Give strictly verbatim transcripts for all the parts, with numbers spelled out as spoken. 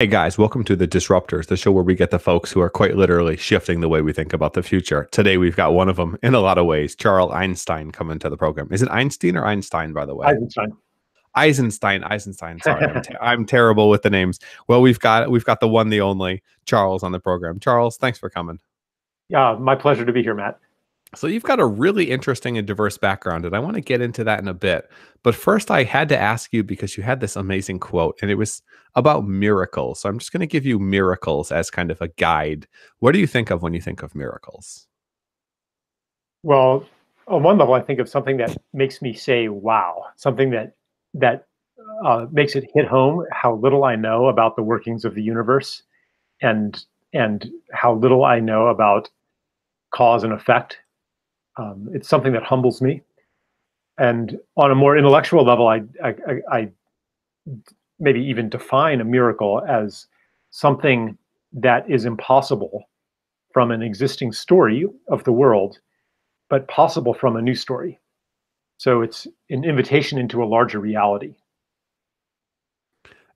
Hey guys, welcome to The Disruptors, the show where we get the folks who are quite literally shifting the way we think about the future. Today, we've got one of them in a lot of ways, Charles Eisenstein, coming to the program. Is it Einstein or Einstein, by the way? Eisenstein. Eisenstein, Eisenstein. Sorry, I'm, ter I'm terrible with the names. Well, we've got we've got the one, the only Charles on the program. Charles, thanks for coming. Yeah, my pleasure to be here, Matt. So you've got a really interesting and diverse background, and I want to get into that in a bit. But first, I had to ask you because you had this amazing quote, and it was about miracles. So I'm just going to give you miracles as kind of a guide. What do you think of when you think of miracles? Well, on one level, I think of something that makes me say, wow, something that that uh, makes it hit home how little I know about the workings of the universe and, and how little I know about cause and effect. Um, it's something that humbles me. And on a more intellectual level, I, I, I, I maybe even define a miracle as something that is impossible from an existing story of the world, but possible from a new story. So it's an invitation into a larger reality.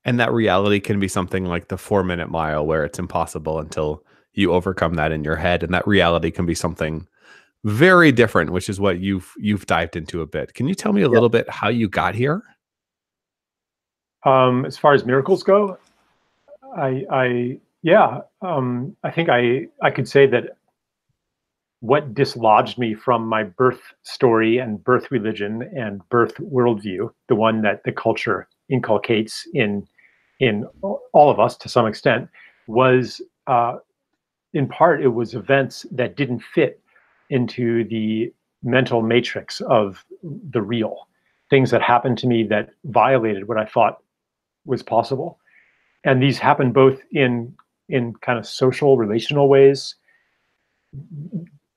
And that reality can be something like the four-minute mile, where it's impossible until you overcome that in your head. And that reality can be something very different, which is what you've you've dived into a bit. Can you tell me a yeah. little bit how you got here? Um, as far as miracles go, I, I yeah, um, I think I I could say that what dislodged me from my birth story and birth religion and birth worldview, the one that the culture inculcates in in all of us to some extent, was uh, in part it was events that didn't fit into the mental matrix of the real, things that happened to me that violated what I thought was possible. And these happen both in in kind of social, relational ways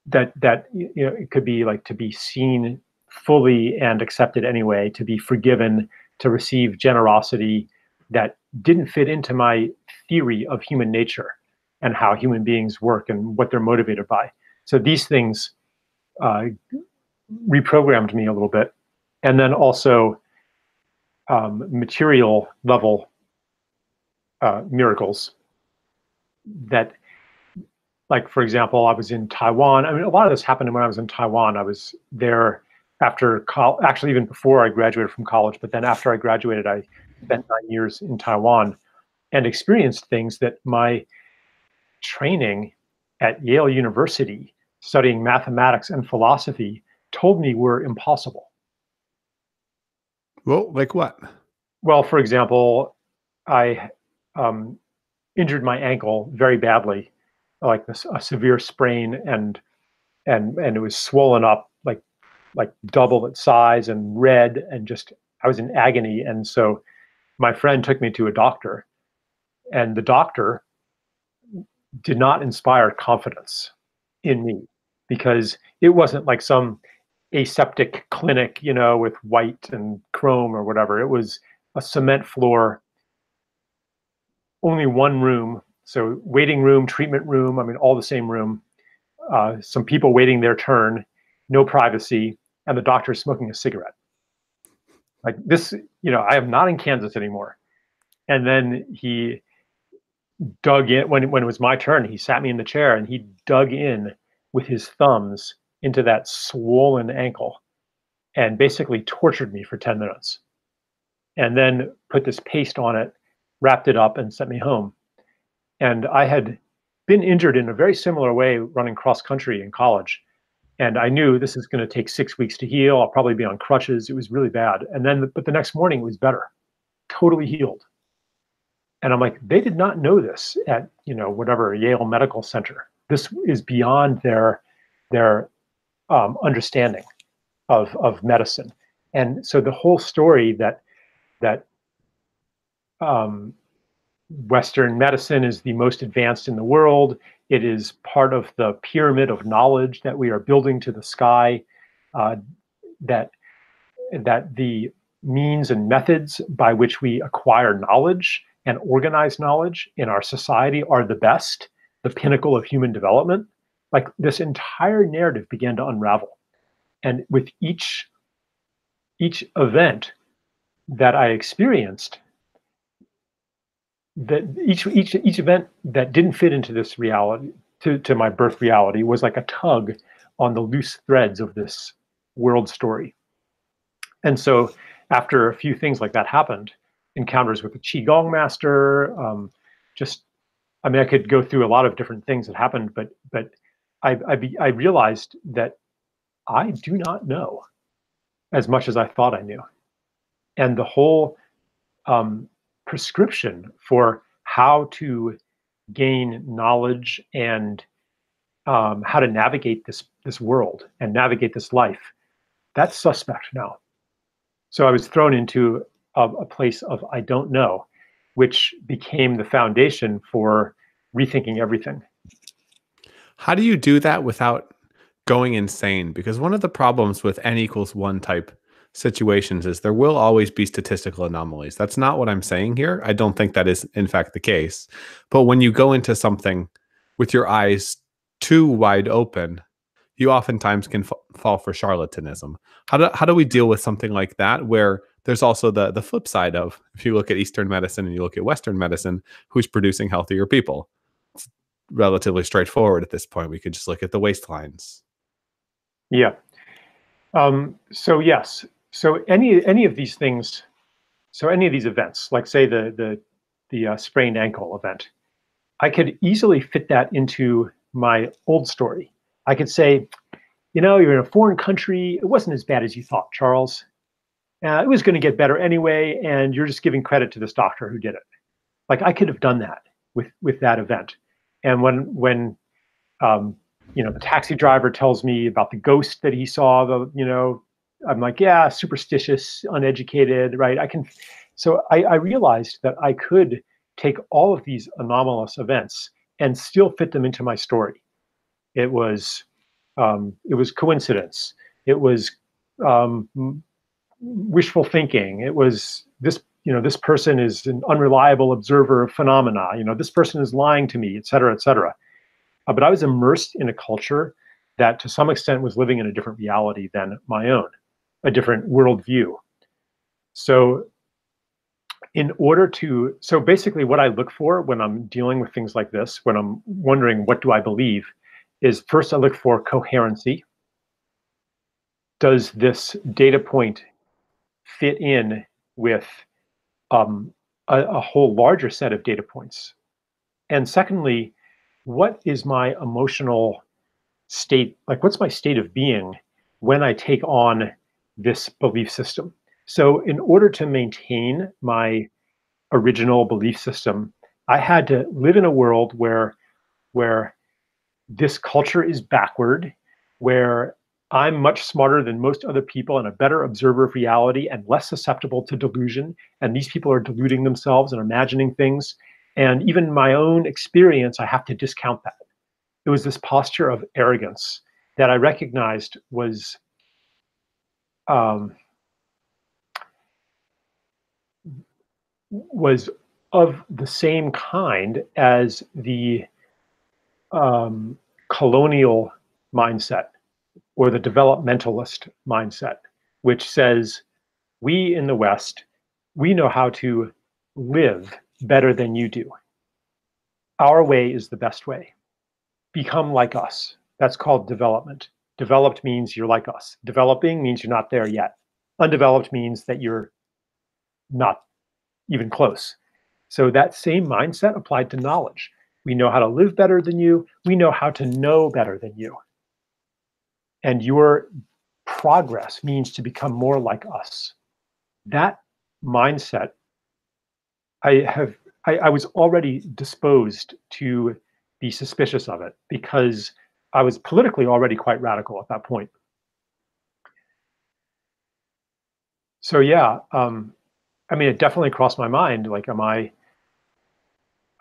that, that you know, it could be like to be seen fully and accepted anyway, to be forgiven, to receive generosity that didn't fit into my theory of human nature and how human beings work and what they're motivated by. So these things uh, reprogrammed me a little bit. And then also um, material level uh, miracles that, like, for example, I was in Taiwan. I mean, a lot of this happened when I was in Taiwan. I was there after college, actually even before I graduated from college, but then after I graduated, I spent nine years in Taiwan and experienced things that my training at Yale University, studying mathematics and philosophy, told me were impossible. Well, like what? Well, for example, I um, injured my ankle very badly, like this, a severe sprain, and and and it was swollen up like like double its size and red, and just I was in agony. And so, my friend took me to a doctor, and the doctor did not inspire confidence in me, because it wasn't like some aseptic clinic, you know, with white and chrome or whatever. It was a cement floor, only one room. So waiting room, treatment room, I mean, all the same room. Uh, some people waiting their turn, no privacy, and the doctor smoking a cigarette. Like this, you know, I am not in Kansas anymore. And then he dug in when, when it was my turn, he sat me in the chair and he dug in with his thumbs into that swollen ankle and basically tortured me for ten minutes, and then put this paste on it, wrapped it up, and sent me home. And I had been injured in a very similar way running cross country in college. And I knew this is going to take six weeks to heal. I'll probably be on crutches. It was really bad. And then, but the next morning it was better, totally healed. And I'm like, they did not know this at, you know, whatever Yale Medical Center. This is beyond their their um, understanding of of medicine. And so the whole story that that um, Western medicine is the most advanced in the world. It is part of the pyramid of knowledge that we are building to the sky. Uh, that that the means and methods by which we acquire knowledge and organized knowledge in our society are the best, the pinnacle of human development. Like, this entire narrative began to unravel. And with each, each event that I experienced, that each each each event that didn't fit into this reality, to, to my birth reality, was like a tug on the loose threads of this world story. And so after a few things like that happened, encounters with a Qigong master, um, just, I mean, I could go through a lot of different things that happened, but but I I, be, I realized that I do not know as much as I thought I knew. And the whole um, prescription for how to gain knowledge and um, how to navigate this this world and navigate this life, that's suspect now. So I was thrown into a, a place of I don't know, which became the foundation for rethinking everything. How do you do that without going insane? Because one of the problems with n equals one type situations is there will always be statistical anomalies. That's not what I'm saying here. I don't think that is in fact the case. But when you go into something with your eyes too wide open, you oftentimes can f fall for charlatanism. How do, how do we deal with something like that, where there's also the, the flip side of, if you look at Eastern medicine and you look at Western medicine, who's producing healthier people? It's relatively straightforward at this point. We could just look at the waistlines. Yeah. Um, so yes. So any any of these things, so any of these events, like say the the the uh, sprained ankle event, I could easily fit that into my old story. I could say, you know, you're in a foreign country. It wasn't as bad as you thought, Charles. Uh, it was going to get better anyway, and you're just giving credit to this doctor who did it. Like I could have done that with with that event. And when when um, you know, the taxi driver tells me about the ghost that he saw, the you know, I'm like, yeah, superstitious, uneducated, right? I can. So I, I realized that I could take all of these anomalous events and still fit them into my story. It was um, it was coincidence. It was um, wishful thinking. It was this, you know, this person is an unreliable observer of phenomena. You know, this person is lying to me, et cetera, et cetera. Uh, but I was immersed in a culture that to some extent was living in a different reality than my own, a different worldview. So in order to, so basically what I look for when I'm dealing with things like this, when I'm wondering what do I believe, is first I look for coherency. Does this data point fit in with um, a, a whole larger set of data points? And secondly, what is my emotional state? Like, what's my state of being when I take on this belief system? So in order to maintain my original belief system, I had to live in a world where, where this culture is backward, where I'm much smarter than most other people and a better observer of reality and less susceptible to delusion. And these people are deluding themselves and imagining things. And even my own experience, I have to discount that. It was this posture of arrogance that I recognized was um, was of the same kind as the um, colonial mindset or the developmentalist mindset, which says, we in the West, we know how to live better than you do. Our way is the best way. Become like us. That's called development. Developed means you're like us. Developing means you're not there yet. Undeveloped means that you're not even close. So that same mindset applied to knowledge. We know how to live better than you. We know how to know better than you. And your progress means to become more like us. That mindset, I have, I, I was already disposed to be suspicious of it because I was politically already quite radical at that point. So yeah, um, I mean, it definitely crossed my mind. Like, am I,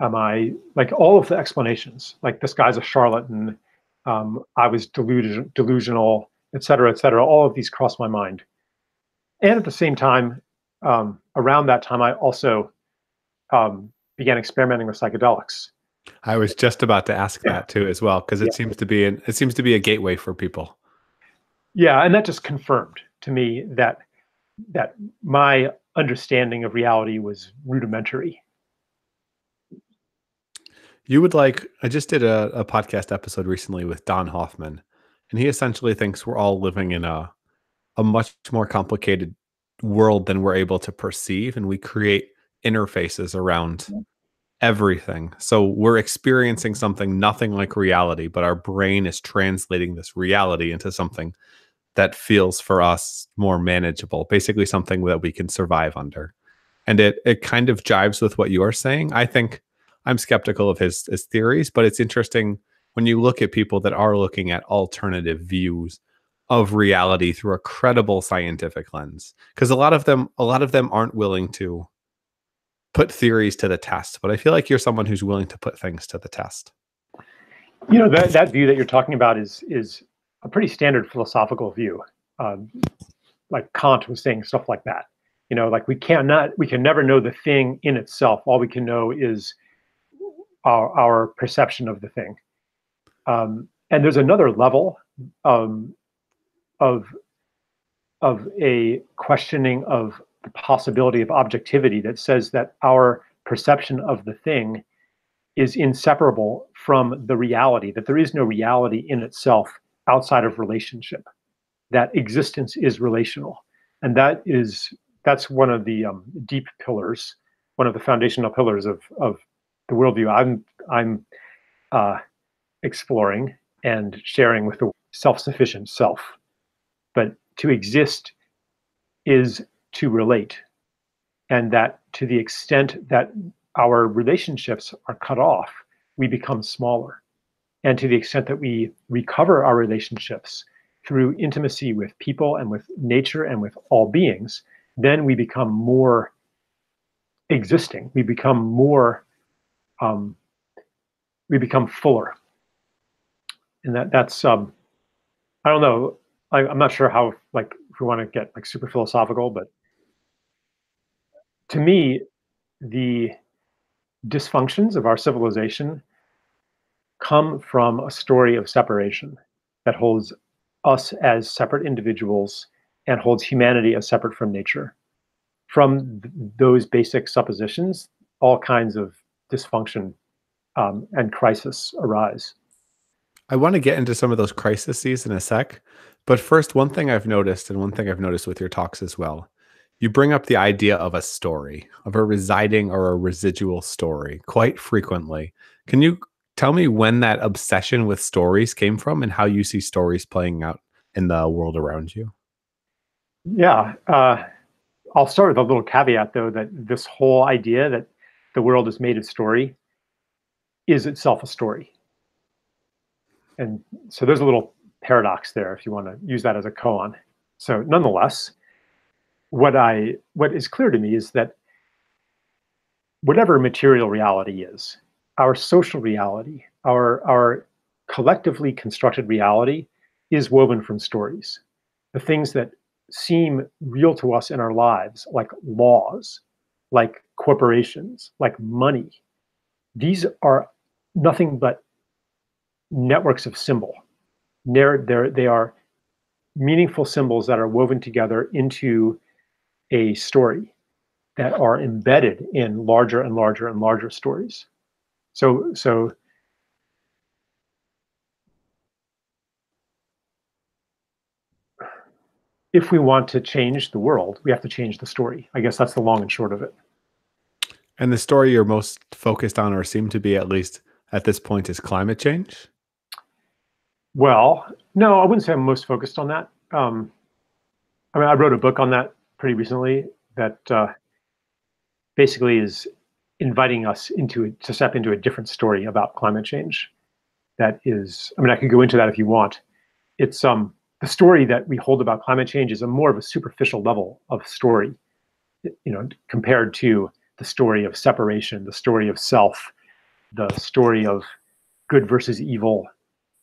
am I like all of the explanations, like this guy's a charlatan, um, I was deluded, delusional, et cetera, et cetera. All of these crossed my mind. And at the same time, um, around that time, I also Um, began experimenting with psychedelics. I was just about to ask that too, as well, because it yeah. seems to be an, it seems to be a gateway for people. Yeah, and that just confirmed to me that that my understanding of reality was rudimentary. You would like, I just did a, a podcast episode recently with Don Hoffman, and he essentially thinks we're all living in a a much more complicated world than we're able to perceive, and we create interfaces around everything. So we're experiencing something nothing like reality, but our brain is translating this reality into something that feels for us more manageable, basically something that we can survive under. And it it kind of jives with what you are saying. I think I'm skeptical of his, his theories, but it's interesting when you look at people that are looking at alternative views of reality through a credible scientific lens, because a lot of them, a lot of them aren't willing to put theories to the test. But I feel like you're someone who's willing to put things to the test. You know, that, that view that you're talking about is is a pretty standard philosophical view. Um, like Kant was saying stuff like that. You know, like we cannot, we can never know the thing in itself. All we can know is our, our perception of the thing. Um, and there's another level um, of of a questioning of the possibility of objectivity that says that our perception of the thing is inseparable from the reality, that there is no reality in itself outside of relationship, that existence is relational. And that is, that's one of the um, deep pillars, one of the foundational pillars of of the worldview I'm I'm uh, exploring and sharing with the self-sufficient self. But to exist is to relate, and that to the extent that our relationships are cut off, we become smaller. And to the extent that we recover our relationships through intimacy with people and with nature and with all beings, then we become more existing. We become more, um, we become fuller. And that that's, um, I don't know, I, I'm not sure how, like, if we want to get like super philosophical, but to me, the dysfunctions of our civilization come from a story of separation that holds us as separate individuals and holds humanity as separate from nature. From th- those basic suppositions, all kinds of dysfunction um, and crisis arise. I want to get into some of those crises in a sec, but first, one thing I've noticed, and one thing I've noticed with your talks as well, you bring up the idea of a story, of a residing or a residual story quite frequently. Can you tell me when that obsession with stories came from and how you see stories playing out in the world around you? Yeah, uh, I'll start with a little caveat, though, that this whole idea that the world is made of story is itself a story. And so there's a little paradox there, if you want to use that as a koan. So nonetheless, what I what is clear to me is that whatever material reality is, our social reality, our, our collectively constructed reality is woven from stories. The things that seem real to us in our lives, like laws, like corporations, like money, these are nothing but networks of symbol. They're, they're, they are meaningful symbols that are woven together into a story that are embedded in larger and larger and larger stories. So, so if we want to change the world, we have to change the story. I guess that's the long and short of it. And the story you're most focused on, or seem to be at least at this point, is climate change? Well, no, I wouldn't say I'm most focused on that. Um, I mean, I wrote a book on that pretty recently that uh, basically is inviting us into a, to step into a different story about climate change. That is, I mean, I could go into that if you want. It's um, the story that we hold about climate change is a more of a superficial level of story, you know, compared to the story of separation, the story of self, the story of good versus evil,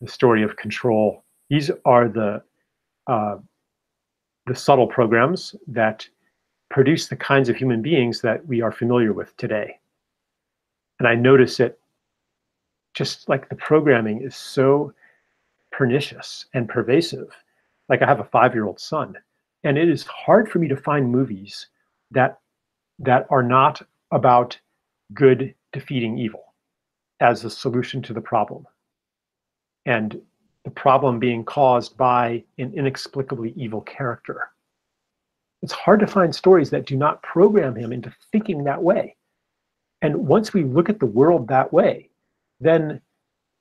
the story of control. These are the uh, the subtle programs that produce the kinds of human beings that we are familiar with today. And I notice it, just like the programming is so pernicious and pervasive. Like I have a five-year-old son, and it is hard for me to find movies that that are not about good defeating evil. as a solution to the problem. And the problem being caused by an inexplicably evil character. It's hard to find stories that do not program him into thinking that way. And once we look at the world that way, then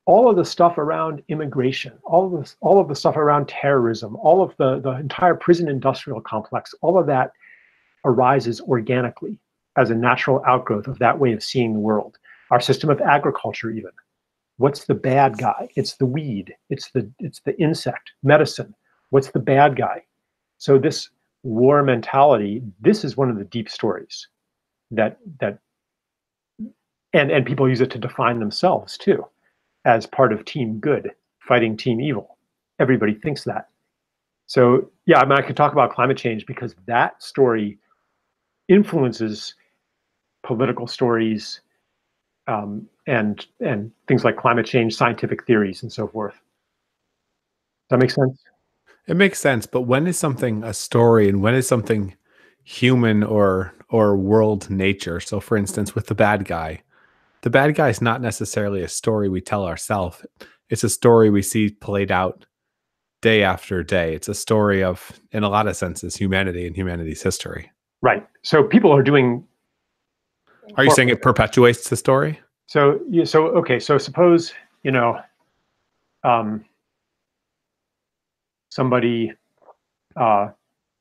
all of the stuff around immigration, all of, this, all of the stuff around terrorism, all of the, the entire prison industrial complex, all of that arises organically as a natural outgrowth of that way of seeing the world. Our system of agriculture even. What's the bad guy? It's the weed. It's the, it's the insect. Medicine. What's the bad guy? So this war mentality, this is one of the deep stories that, that and, and people use it to define themselves too, as part of team good, fighting team evil. Everybody thinks that. So yeah, I mean, I could talk about climate change because that story influences political stories um, and, and things like climate change, scientific theories and so forth. Does that make sense? It makes sense, but when is something a story and when is something human or or world nature? So for instance, with the bad guy, the bad guy is not necessarily a story we tell ourselves. It's a story we see played out day after day. It's a story of, in a lot of senses, humanity and humanity's history. Right. So people are doing... Are you saying it perpetuates the story? So, so okay, so suppose, you know... Um, somebody uh,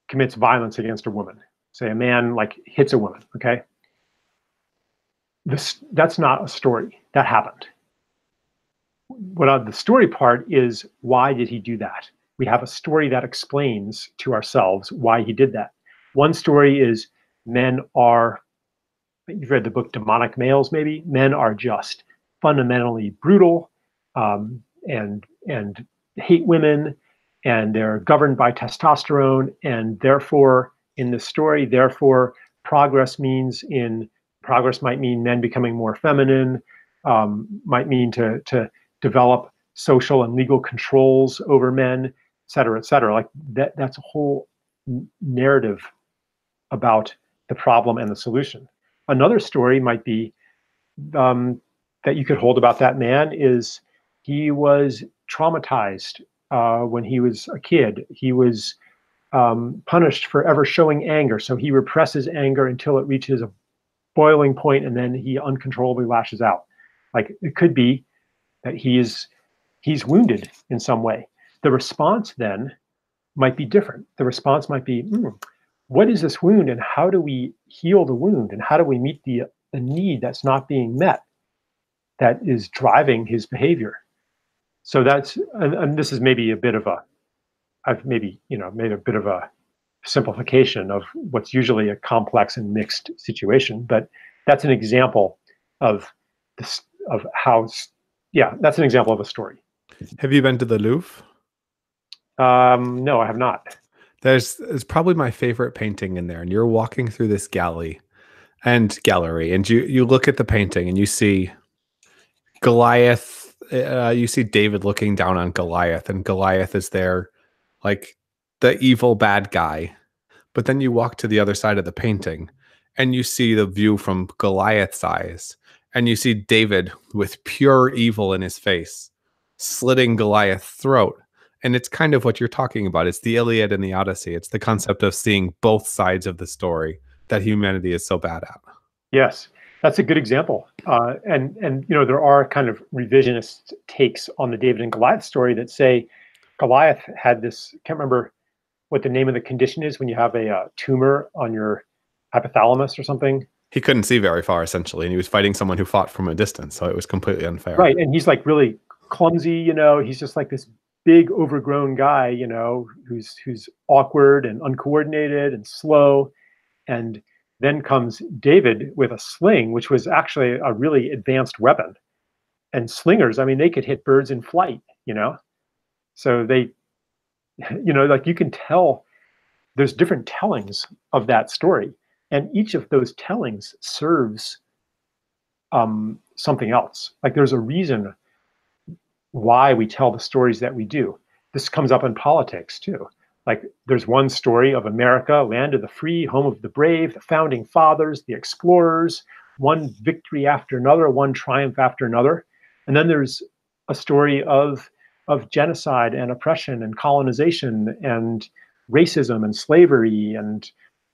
commits violence against a woman. Say a man like hits a woman, okay? This, that's not a story, that happened. What uh, the story part is, why did he do that? We have a story that explains to ourselves why he did that. One story is men are, you've read the book Demonic Males maybe? Men are just fundamentally brutal um, and, and hate women, and they're governed by testosterone, and therefore, in the story, therefore, progress means in progress might mean men becoming more feminine, um, might mean to to develop social and legal controls over men, et cetera, et cetera. Like that, that's a whole narrative about the problem and the solution. Another story might be um, that you could hold about that man is he was traumatized. Uh, when he was a kid, he was um, punished for ever showing anger. So he represses anger until it reaches a boiling point, and then he uncontrollably lashes out. Like it could be that he is, he's wounded in some way. The response then might be different. The response might be, hmm, what is this wound, and how do we heal the wound, and how do we meet the, the need that's not being met that is driving his behavior? So that's, and, and this is maybe a bit of a, I've maybe, you know, made a bit of a simplification of what's usually a complex and mixed situation, but that's an example of this, of how, yeah, that's an example of a story. Have you been to the Louvre? Um, no, I have not. There's, there's probably my favorite painting in there, and you're walking through this galley and gallery, and you, you look at the painting and you see Goliath. Uh, you see David looking down on Goliath, and Goliath is there like the evil bad guy. But then you walk to the other side of the painting and you see the view from Goliath's eyes, and you see David with pure evil in his face, slitting Goliath's throat. And it's kind of what you're talking about. It's the Iliad and the Odyssey. It's the concept of seeing both sides of the story that humanity is so bad at. Yes. That's a good example. Uh, and, and, you know, there are kind of revisionist takes on the David and Goliath story that say Goliath had this, can't remember what the name of the condition is when you have a uh, tumor on your hypothalamus or something. He couldn't see very far, essentially, and he was fighting someone who fought from a distance, so it was completely unfair. Right, and he's like really clumsy, you know, he's just like this big overgrown guy, you know, who's, who's awkward and uncoordinated and slow, and then comes David with a sling, which was actually a really advanced weapon. And slingers, I mean, they could hit birds in flight, you know? So they, you know, like you can tell there's different tellings of that story. And each of those tellings serves um, something else. Like there's a reason why we tell the stories that we do. This comes up in politics too. Like there's one story of America, land of the free, home of the brave, the founding fathers, the explorers, one victory after another, one triumph after another. And then there's a story of of genocide and oppression and colonization and racism and slavery and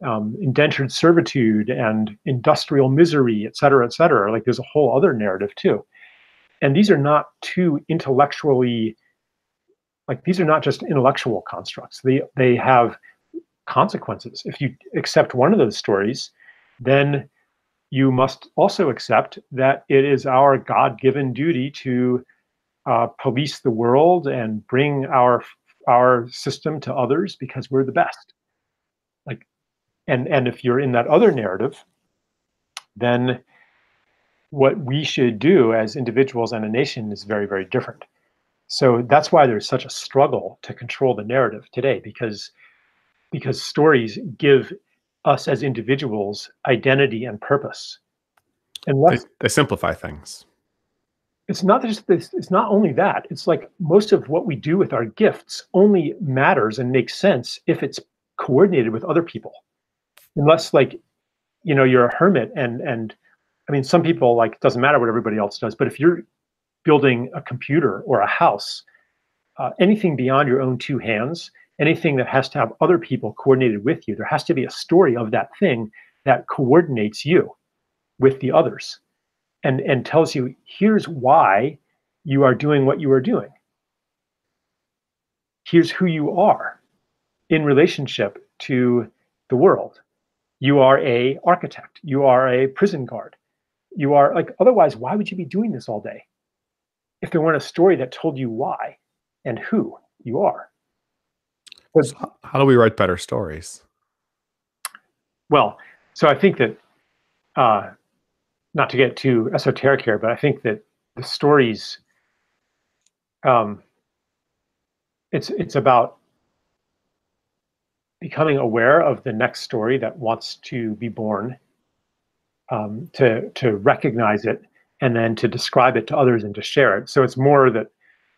um, indentured servitude and industrial misery, et cetera, et cetera. Like there's a whole other narrative too. And these are not too intellectually, like these are not just intellectual constructs. They, they have consequences. If you accept one of those stories, then you must also accept that it is our God-given duty to uh, police the world and bring our our system to others because we're the best. Like, and and if you're in that other narrative, then what we should do as individuals and a nation is very, very different. So that's why there's such a struggle to control the narrative today, because because stories give us as individuals identity and purpose. Unless, they, they simplify things. It's not just this, it's not only that, it's like most of what we do with our gifts only matters and makes sense if it's coordinated with other people. Unless, like, you know, you're a hermit and and I mean, some people, like, it doesn't matter what everybody else does, but if you're building a computer or a house, uh, anything beyond your own two hands, anything that has to have other people coordinated with you, there has to be a story of that thing that coordinates you with the others and, and tells you, here's why you are doing what you are doing. Here's who you are in relationship to the world. You are a architect. You are a prison guard. You are, like, otherwise, why would you be doing this all day if there weren't a story that told you why and who you are? So how do we write better stories? Well, so I think that, uh, not to get too esoteric here, but I think that the stories, um, it's, it's about becoming aware of the next story that wants to be born, um, to, to recognize it and then to describe it to others and to share it. So it's more that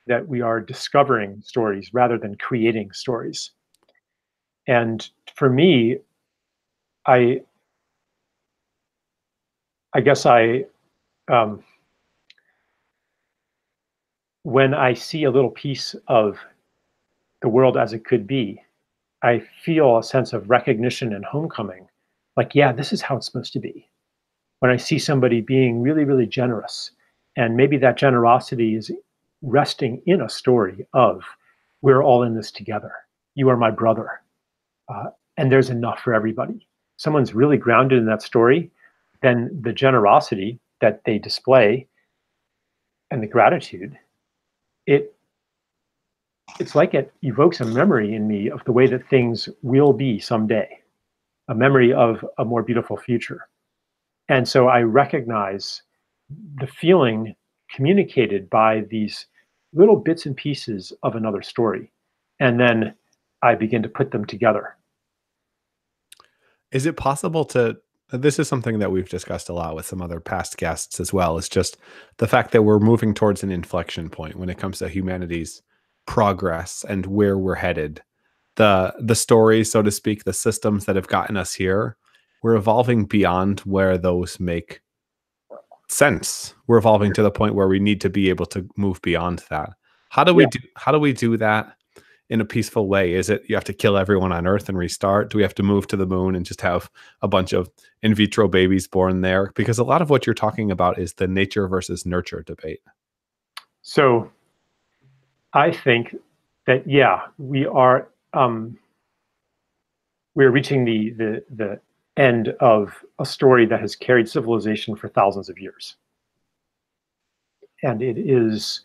that we are discovering stories rather than creating stories. And for me, I, I guess I, um, when I see a little piece of the world as it could be, I feel a sense of recognition and homecoming. Like, yeah, this is how it's supposed to be. When I see somebody being really, really generous, and maybe that generosity is resting in a story of, we're all in this together. You are my brother. Uh, and there's enough for everybody. Someone's really grounded in that story, then the generosity that they display and the gratitude, it it's like it evokes a memory in me of the way that things will be someday, a memory of a more beautiful future. And so I recognize the feeling communicated by these little bits and pieces of another story. And then I begin to put them together. Is it possible to, this is something that we've discussed a lot with some other past guests as well, is just the fact that we're moving towards an inflection point when it comes to humanity's progress and where we're headed. The, the stories, so to speak, the systems that have gotten us here, we're evolving beyond where those make sense. We're evolving to the point where we need to be able to move beyond that. How do we yeah. do how do we do that in a peaceful way? Is it you have to kill everyone on Earth and restart? Do we have to move to the moon and just have a bunch of in vitro babies born there? Because a lot of what you're talking about is the nature versus nurture debate. So I think that yeah, we are um we're reaching the the the end of a story that has carried civilization for thousands of years. And it is,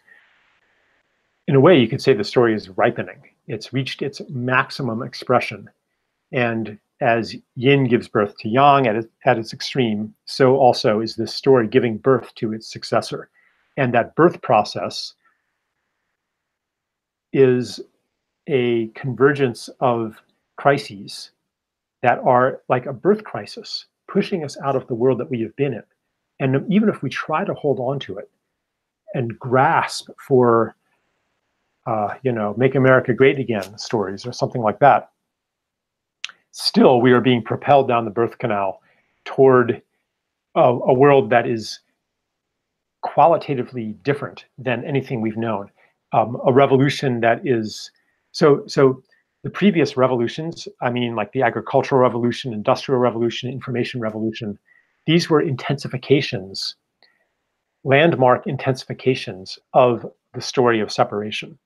in a way, you could say the story is ripening. It's reached its maximum expression. And as yin gives birth to yang at, it, at its extreme, so also is this story giving birth to its successor. And that birth process is a convergence of crises that are like a birth crisis, pushing us out of the world that we have been in. And even if we try to hold on to it and grasp for, uh, you know, make America great again stories or something like that, still we are being propelled down the birth canal toward a, a world that is qualitatively different than anything we've known. Um, a revolution that is, so, so the previous revolutions, I mean, like the agricultural revolution, industrial revolution, information revolution, these were intensifications, landmark intensifications of the story of separation.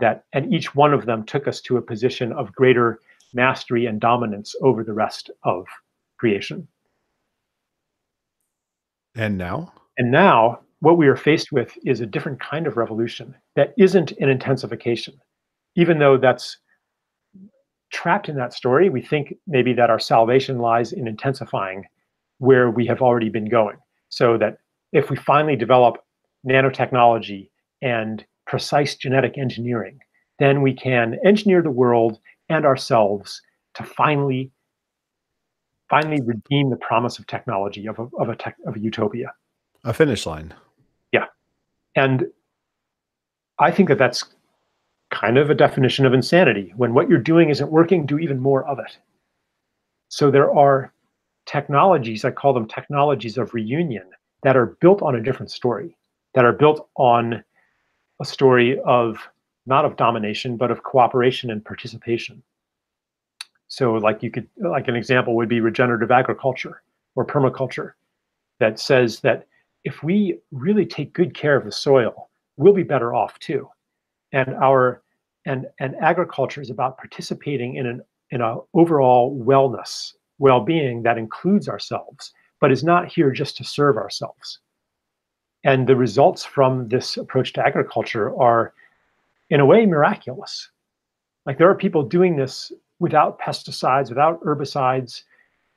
That, and each one of them took us to a position of greater mastery and dominance over the rest of creation. And now? And now, what we are faced with is a different kind of revolution that isn't an intensification. Even though that's trapped in that story, we think maybe that our salvation lies in intensifying where we have already been going. So that if we finally develop nanotechnology and precise genetic engineering, then we can engineer the world and ourselves to finally, finally redeem the promise of technology, of a, of a, tech, of a utopia. A finish line. Yeah. And I think that that's kind of a definition of insanity. When what you're doing isn't working, do even more of it. So there are technologies, I call them technologies of reunion, that are built on a different story, that are built on a story of, not of domination, but of cooperation and participation. So like you could, like an example would be regenerative agriculture or permaculture, that says that if we really take good care of the soil, we'll be better off too. And our, and, and agriculture is about participating in an, in a overall wellness, well-being that includes ourselves, but is not here just to serve ourselves. And the results from this approach to agriculture are, in a way, miraculous. Like there are people doing this without pesticides, without herbicides,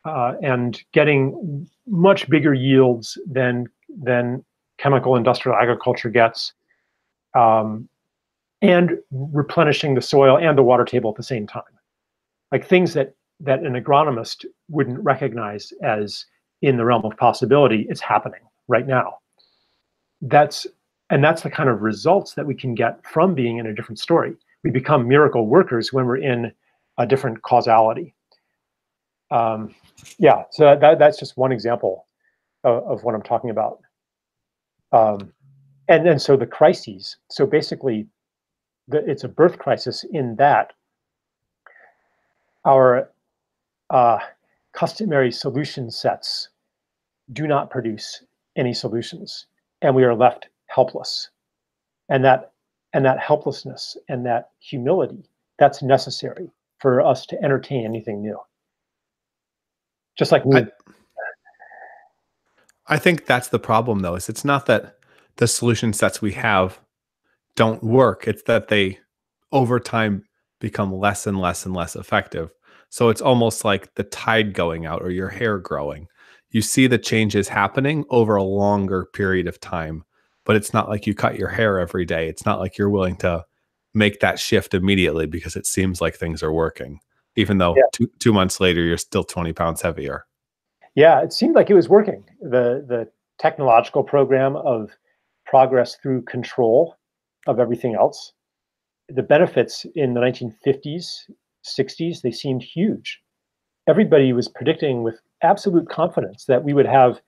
uh, and getting much bigger yields than than chemical industrial agriculture gets, um, and replenishing the soil and the water table at the same time. Like things that that an agronomist wouldn't recognize as in the realm of possibility, it's happening right now. That's, and that's the kind of results that we can get from being in a different story. We become miracle workers when we're in a different causality. Um, yeah, so that, that's just one example of, of what I'm talking about. Um, and then so the crises. So basically, the, it's a birth crisis in that our uh, customary solution sets do not produce any solutions. And we are left helpless, and that and that helplessness and that humility that's necessary for us to entertain anything new. Just like I, I think that's the problem, though, is it's not that the solution sets we have don't work; it's that they, over time, become less and less and less effective. So it's almost like the tide going out or your hair growing. You see the changes happening over a longer period of time, but it's not like you cut your hair every day. It's not like you're willing to make that shift immediately because it seems like things are working, even though yeah. two, two months later, you're still twenty pounds heavier. Yeah, it seemed like it was working. The, the technological program of progress through control of everything else, the benefits in the nineteen fifties, sixties, they seemed huge. Everybody was predicting with absolute confidence that we would have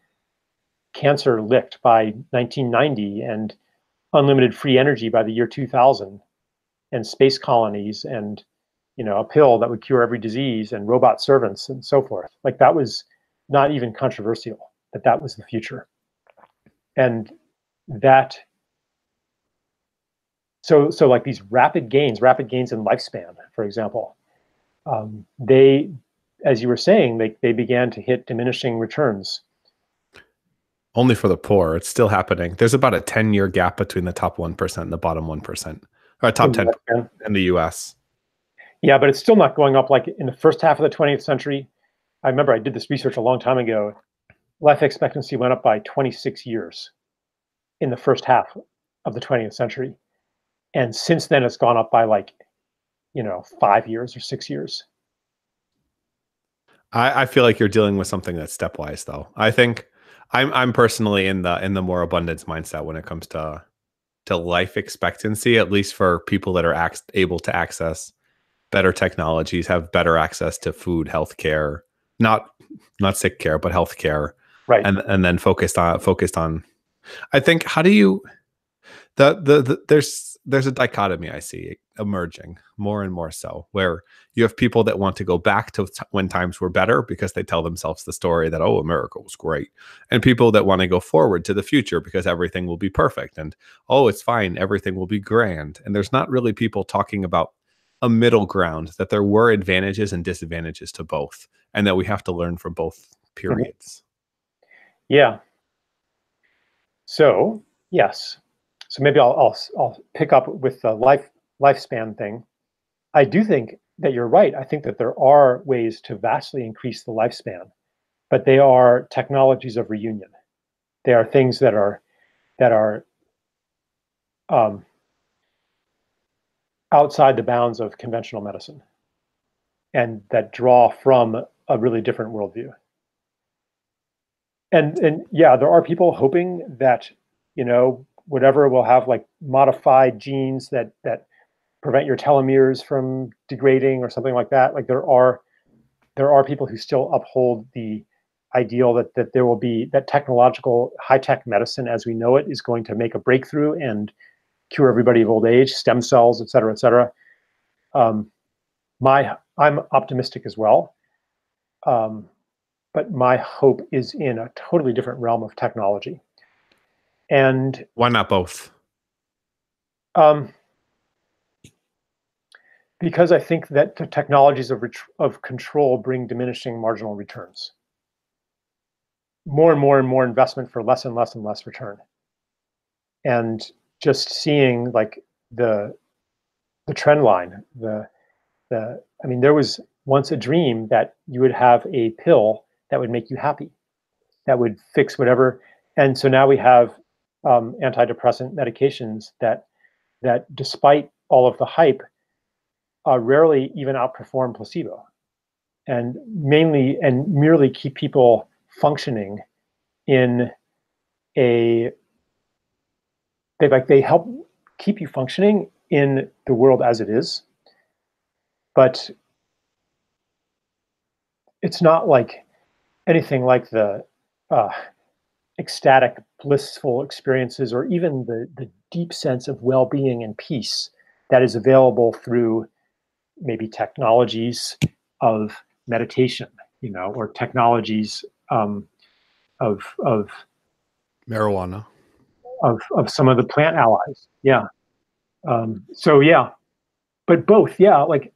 cancer licked by nineteen ninety and unlimited free energy by the year two thousand and space colonies and, you know, a pill that would cure every disease and robot servants and so forth. Like that was not even controversial, that that was the future. And that, so, so like these rapid gains, rapid gains in lifespan, for example, um, they, as you were saying, they, they began to hit diminishing returns. Only for the poor. It's still happening. There's about a ten-year gap between the top one percent and the bottom one percent, or top ten percent in the U S. Yeah, but it's still not going up. Like in the first half of the twentieth century, I remember I did this research a long time ago. Life expectancy went up by twenty-six years in the first half of the twentieth century. And since then, it's gone up by like, you know, five years or six years. I, I feel like you're dealing with something that's stepwise, though. I think I'm I'm personally in the in the more abundance mindset when it comes to to life expectancy, at least for people that are able to access better technologies, have better access to food, healthcare, not not sick care, but healthcare, right? And and then focused on focused on I think, how do you, the, the, the there's, there's a dichotomy I see emerging more and more so, where you have people that want to go back to t- when times were better because they tell themselves the story that, oh, America was great. And people that want to go forward to the future because everything will be perfect. And, oh, it's fine. Everything will be grand. And there's not really people talking about a middle ground, that there were advantages and disadvantages to both, and that we have to learn from both periods. Yeah. So, yes. So maybe I'll, I'll, I'll pick up with the life lifespan thing. I do think that you're right. I think that there are ways to vastly increase the lifespan, but they are technologies of reunion. They are things that are, that are, um, outside the bounds of conventional medicine, and that draw from a really different worldview. And, and yeah, there are people hoping that, you know, whatever will have like modified genes that, that prevent your telomeres from degrading or something like that. Like there are, there are people who still uphold the ideal that, that there will be that technological high-tech medicine as we know it is going to make a breakthrough and cure everybody of old age, stem cells, et cetera, et cetera. Um, my, I'm optimistic as well. Um, but my hope is in a totally different realm of technology. And why not both? Um, because I think that the technologies of, ret- of control bring diminishing marginal returns. More and more and more investment for less and less and less return. And just seeing like the the trend line, the the I mean, there was once a dream that you would have a pill that would make you happy, that would fix whatever. And so now we have um, antidepressant medications that that, despite all of the hype, uh, rarely even outperform placebo, and mainly and merely keep people functioning in a. They like they help keep you functioning in the world as it is, but it's not like anything like the uh, ecstatic, blissful experiences or even the, the deep sense of well-being and peace that is available through maybe technologies of meditation, you know, or technologies um, of of marijuana. Of, of some of the plant allies. Yeah. Um, so yeah, but both. Yeah. Like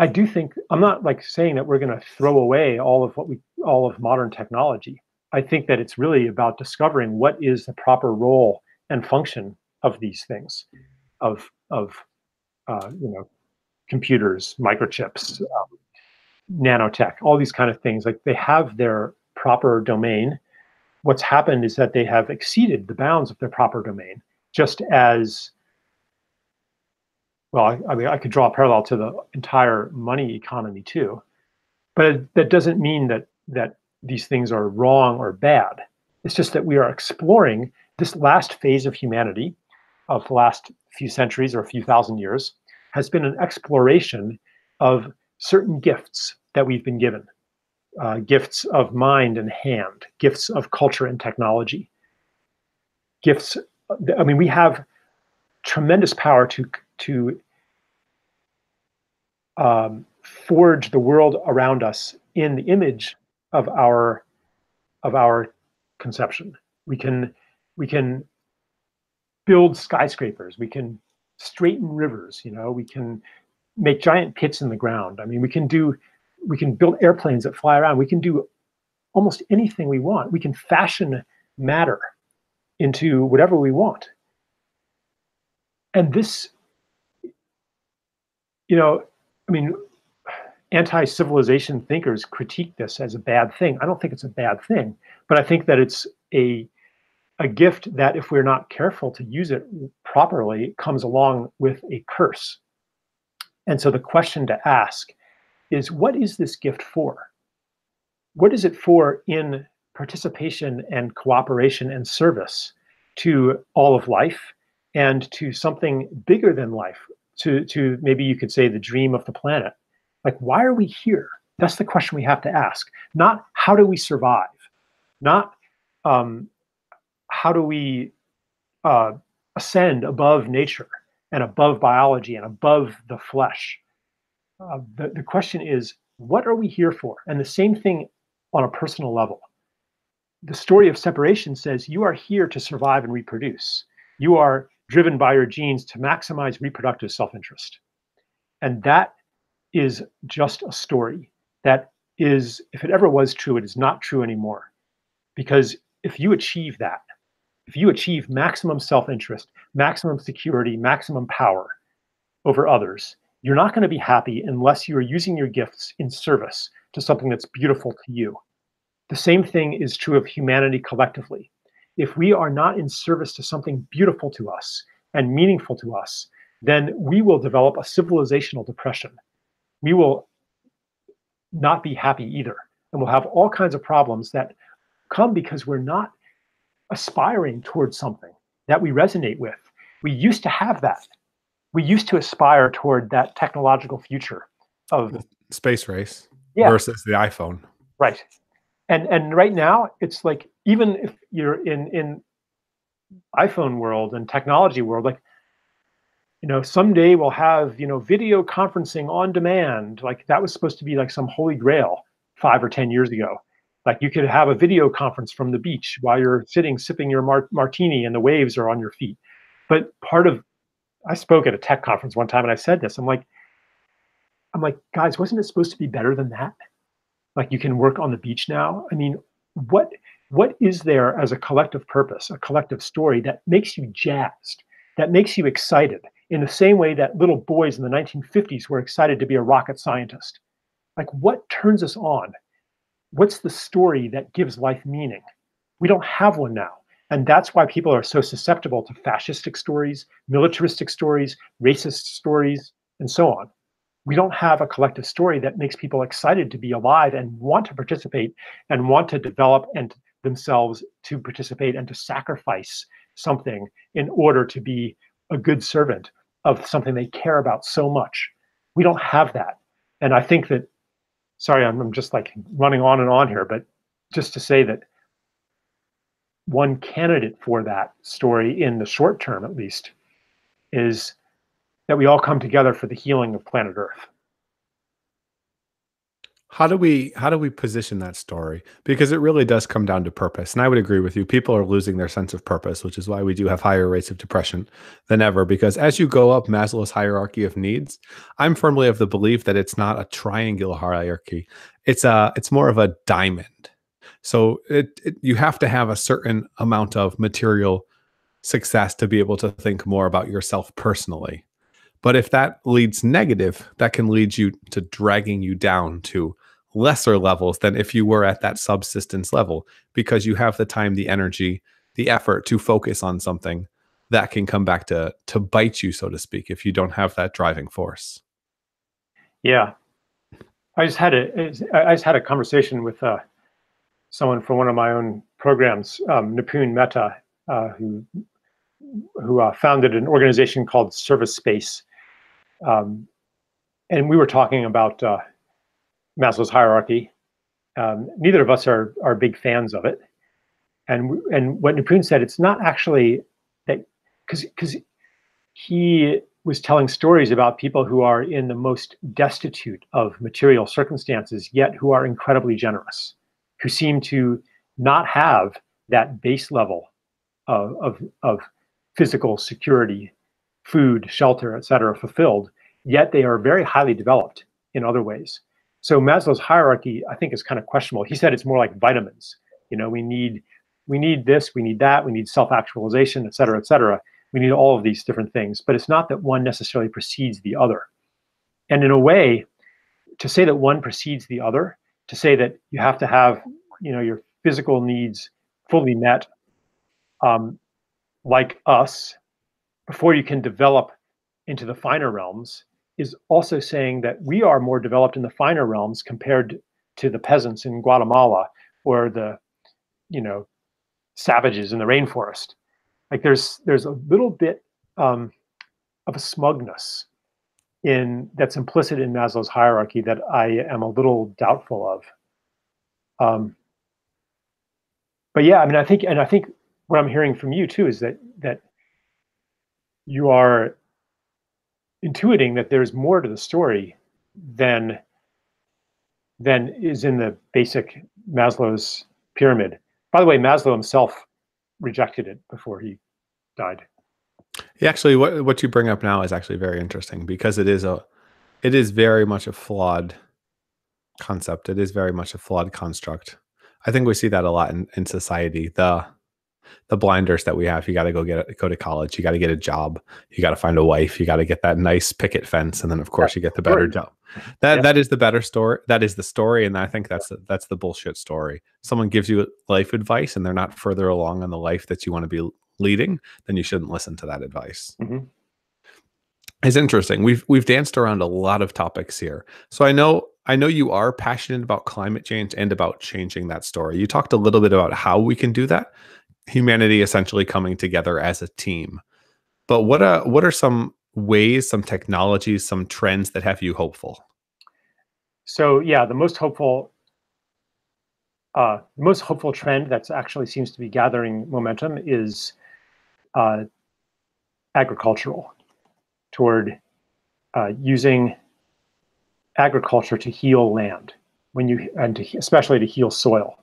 I do think, I'm not like saying that we're going to throw away all of what we, all of modern technology. I think that it's really about discovering what is the proper role and function of these things, of, of, uh, you know, computers, microchips, um, nanotech, all these kind of things. Like they have their proper domain. What's happened is that they have exceeded the bounds of their proper domain, just as, well, I, I mean, I could draw a parallel to the entire money economy too, but it, that doesn't mean that that these things are wrong or bad. It's just that we are exploring this last phase of humanity of the last few centuries or a few thousand years has been an exploration of certain gifts that we've been given. Uh, gifts of mind and hand, gifts of culture and technology, gifts. I mean, we have tremendous power to to um, forge the world around us in the image of our of our conception. We can we can build skyscrapers. We can straighten rivers. You know, we can make giant pits in the ground. I mean, we can do. We can build airplanes that fly around. We can do almost anything we want. We can fashion matter into whatever we want. And this, you know, I mean, anti-civilization thinkers critique this as a bad thing. I don't think it's a bad thing, but I think that it's a a gift that if we're not careful to use it properly, comes along with a curse. And so the question to ask is, what is this gift for? What is it for in participation and cooperation and service to all of life and to something bigger than life, to, to maybe you could say the dream of the planet? Like, why are we here? That's the question we have to ask. Not how do we survive? Not um, how do we uh, ascend above nature and above biology and above the flesh? Uh, the, the question is, what are we here for? And the same thing on a personal level. The story of separation says you are here to survive and reproduce. You are driven by your genes to maximize reproductive self-interest. And that is just a story that is, if it ever was true, it is not true anymore. Because if you achieve that, if you achieve maximum self-interest, maximum security, maximum power over others, you're not going to be happy unless you are using your gifts in service to something that's beautiful to you. The same thing is true of humanity collectively. If we are not in service to something beautiful to us and meaningful to us, then we will develop a civilizational depression. We will not be happy either. And we'll have all kinds of problems that come because we're not aspiring towards something that we resonate with. We used to have that. We used to aspire toward that technological future of the space race yeah. versus the iPhone. Right. And and right now it's like, even if you're in, in iPhone world and technology world, like, you know, someday we'll have, you know, video conferencing on demand. Like that was supposed to be like some holy grail five or ten years ago. Like you could have a video conference from the beach while you're sitting, sipping your mar martini and the waves are on your feet. But part of, I spoke at a tech conference one time and I said this, I'm like, I'm like, guys, wasn't it supposed to be better than that? Like you can work on the beach now. I mean, what, what is there as a collective purpose, a collective story that makes you jazzed, that makes you excited in the same way that little boys in the nineteen fifties were excited to be a rocket scientist? Like what turns us on? What's the story that gives life meaning? We don't have one now. And that's why people are so susceptible to fascistic stories, militaristic stories, racist stories, and so on. We don't have a collective story that makes people excited to be alive and want to participate and want to develop and themselves to participate and to sacrifice something in order to be a good servant of something they care about so much. We don't have that. And I think that, sorry, I'm, I'm just like running on and on here, but just to say that one candidate for that story in the short term, at least, is that we all come together for the healing of planet Earth. How do we, how do we position that story? Because it really does come down to purpose. And I would agree with you. People are losing their sense of purpose, which is why we do have higher rates of depression than ever. Because as you go up Maslow's hierarchy of needs, I'm firmly of the belief that it's not a triangular hierarchy. It's a, it's more of a diamond. So it, it, you have to have a certain amount of material success to be able to think more about yourself personally. But if that leads negative, that can lead you to dragging you down to lesser levels than if you were at that subsistence level, because you have the time, the energy, the effort to focus on something that can come back to, to bite you, so to speak, if you don't have that driving force. Yeah. I just had a, I just had a conversation with, uh, someone from one of my own programs, um, Nipun Mehta, uh, who who uh, founded an organization called Service Space, um, and we were talking about uh, Maslow's hierarchy. Um, neither of us are are big fans of it, and and what Nipun said, it's not actually that, because because he was telling stories about people who are in the most destitute of material circumstances, yet who are incredibly generous, who seem to not have that base level of, of, of physical security, food, shelter, et cetera, fulfilled, yet they are very highly developed in other ways. So Maslow's hierarchy, I think, is kind of questionable. He said it's more like vitamins. You know, we need, we need this, we need that, we need self-actualization, et cetera, et cetera. We need all of these different things, but it's not that one necessarily precedes the other. And in a way, to say that one precedes the other, to say that you have to have, you know, your physical needs fully met, um, like us, before you can develop into the finer realms, is also saying that we are more developed in the finer realms compared to the peasants in Guatemala or the, you know, savages in the rainforest. Like there's there's a little bit um, of a smugness in that's implicit in Maslow's hierarchy that I am a little doubtful of. Um, but yeah, I mean, I think, and I think what I'm hearing from you too is that that you are intuiting that there's more to the story than than is in the basic Maslow's pyramid. By the way, Maslow himself rejected it before he died. Actually, what what you bring up now is actually very interesting, because it is a it is very much a flawed concept. It is very much a flawed construct. I think we see that a lot in, in society. The the blinders that we have. You got to go get a, go to college. You got to get a job. You got to find a wife. You got to get that nice picket fence, and then of course that's you get the better story. job. That yeah. that is the better story. That is the story, and I think that's the, that's the bullshit story. Someone gives you life advice, and they're not further along in the life that you want to be leading, then you shouldn't listen to that advice. Mm-hmm. It's interesting. We've we've danced around a lot of topics here. So I know I know you are passionate about climate change and about changing that story. You talked a little bit about how we can do that. Humanity essentially coming together as a team. But what are, what are some ways, some technologies, some trends that have you hopeful? So yeah, the most hopeful uh, the most hopeful trend that actually seems to be gathering momentum is uh, agricultural, toward uh, using agriculture to heal land, when you and to, especially to heal soil,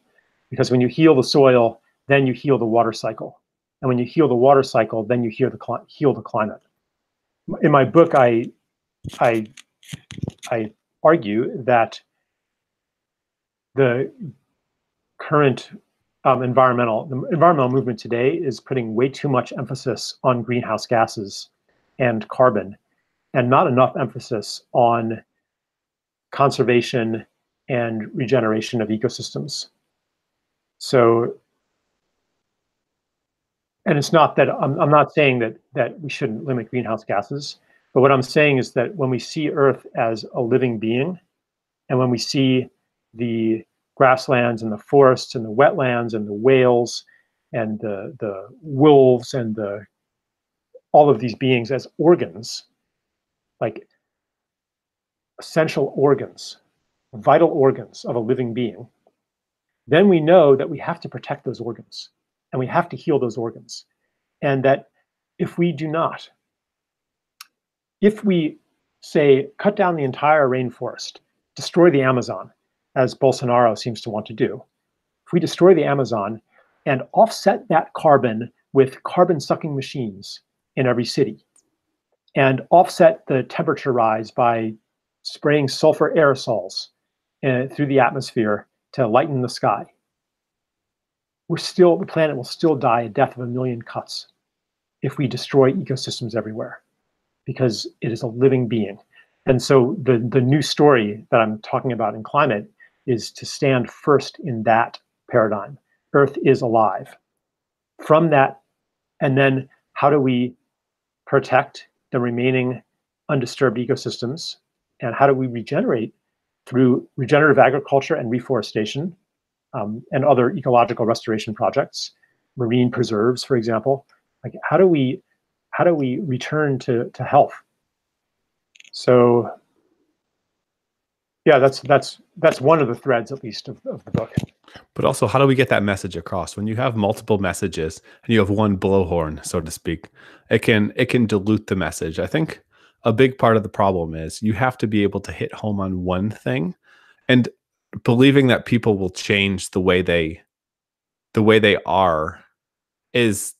because when you heal the soil, then you heal the water cycle, and when you heal the water cycle, then you heal the heal the climate. In my book, I I I argue that the current um, environmental the environmental movement today is putting way too much emphasis on greenhouse gases and carbon, and not enough emphasis on conservation and regeneration of ecosystems. So, and it's not that I'm, I'm not saying that that we shouldn't limit greenhouse gases, but what I'm saying is that when we see Earth as a living being, and when we see the grasslands and the forests and the wetlands and the whales and the the wolves and the all of these beings as organs, like essential organs, vital organs of a living being, then we know that we have to protect those organs, and we have to heal those organs. And that if we do not, if we say, cut down the entire rainforest, destroy the Amazon, as Bolsonaro seems to want to do, if we destroy the Amazon and offset that carbon with carbon-sucking machines in every city, and offset the temperature rise by spraying sulfur aerosols uh, through the atmosphere to lighten the sky, we're still, the planet will still die a death of a million cuts if we destroy ecosystems everywhere, because it is a living being. And so the, the new story that I'm talking about in climate is to stand first in that paradigm. Earth is alive. From that, and then how do we protect the remaining undisturbed ecosystems, and how do we regenerate through regenerative agriculture and reforestation um, and other ecological restoration projects, marine preserves, for example. Like how do we how do we return to, to health? So yeah, that's that's that's one of the threads, at least, of, of the book. But also, how do we get that message across? When you have multiple messages and you have one blowhorn, so to speak, it can it can dilute the message. I think a big part of the problem is you have to be able to hit home on one thing, and believing that people will change the way they the way they are is